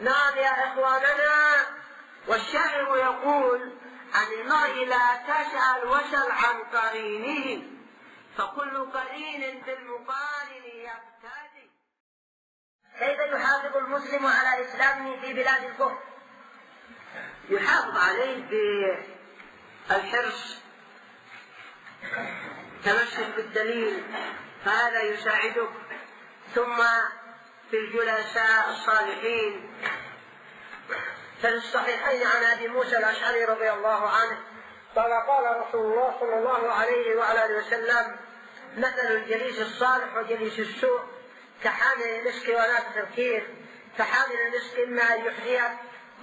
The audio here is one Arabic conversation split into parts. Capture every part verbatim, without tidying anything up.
نعم يا إخواننا. والشاعر يقول: عن المرء لا تسأل وسل عن قرينه، فكل قرين بالمقارن يقتدي. كيف يحافظ المسلم على إسلامه في بلاد الكفر؟ يحافظ عليه بالحرص، تمسك بالدليل، فهذا يساعدك، ثم في الجلساء الصالحين. في الصحيحين عن أبي موسى الأشعري رضي الله عنه قال: قال رسول الله صلى الله عليه وعلى اله وسلم: مثل الجليس الصالح وجليس السوء كحامل المسك ولا تفكير. فحامل المسك إما أن يحييك،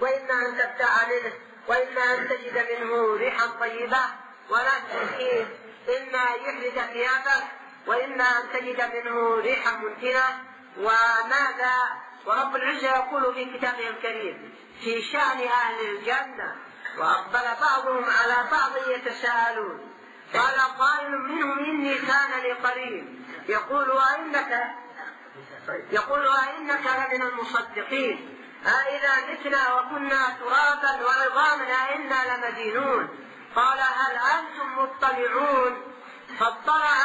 وإما أن تبتاع منه، وإما أن تجد منه ريحا طيبة ولا تفكير، إما أن يحرق ثيابك، وإما أن تجد منه ريحا منتنة. وماذا ورب العزة يقول في كتابه الكريم في شأن أهل الجنة: وأقبل بعضهم على بعض يتساءلون، قال قائل منهم: إني كان لي قرين يقول أئنك يقول أئنك لمن المصدقين، أإذا متنا وكنا ترابا وعظاما أئنا لمدينون. قال: هل أنتم مطلعون؟ فاطلع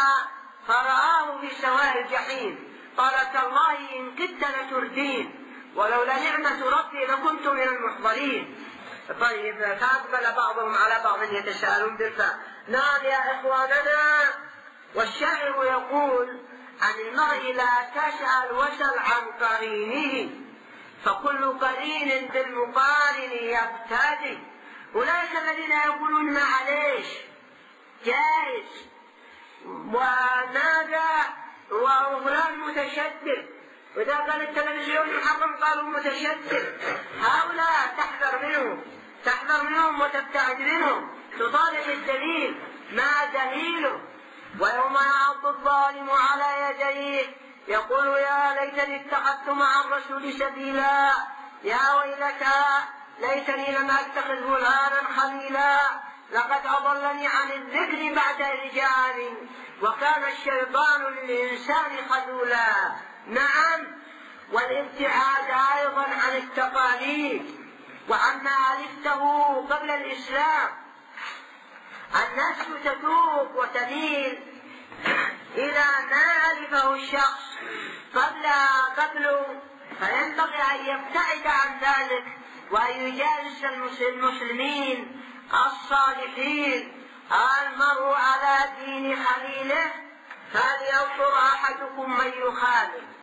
فرآه بسواء الجحيم. قال: تالله إن كدت لتردين، ولولا نعمة ربي لكنت من المحضرين. طيب، فأقبل بعضهم على بعض يتساءلون بالفعل. نعم يا إخواننا. والشاعر يقول: عن المرء لا تسأل وسل عن قرينه، فكل قرين بالمقارن يقتدي. أولئك الذين يقولون: معليش، جائز، وماذا، وغلان متشدد، وإذا قال التلفزيون محرم قالوا متشدد. هؤلاء تحذر منهم، تحذر منهم وتبتعد منهم، تطالب الدليل ما دليله. ويوم يعض الظالم على يديه يقول: يا ليتني اتخذت مع الرسول سبيلا، يا ويلتا ليتني لم أتخذ فلانا خليلا، لقد أضلني عن الذكر بعد إذ جاءني، وكان الشيطان للإنسان خذولا. نعم، والابتعاد أيضا عن التقاليد وعما ألفته قبل الإسلام. الناس تتوب وتميل إلى ما ألفه الشخص قبل قبله، فينبغي أن يبتعد عن ذلك، وأن يجالس المسلمين الصالحين. المرء على دين خليله فلينظر أحدكم من يخالف.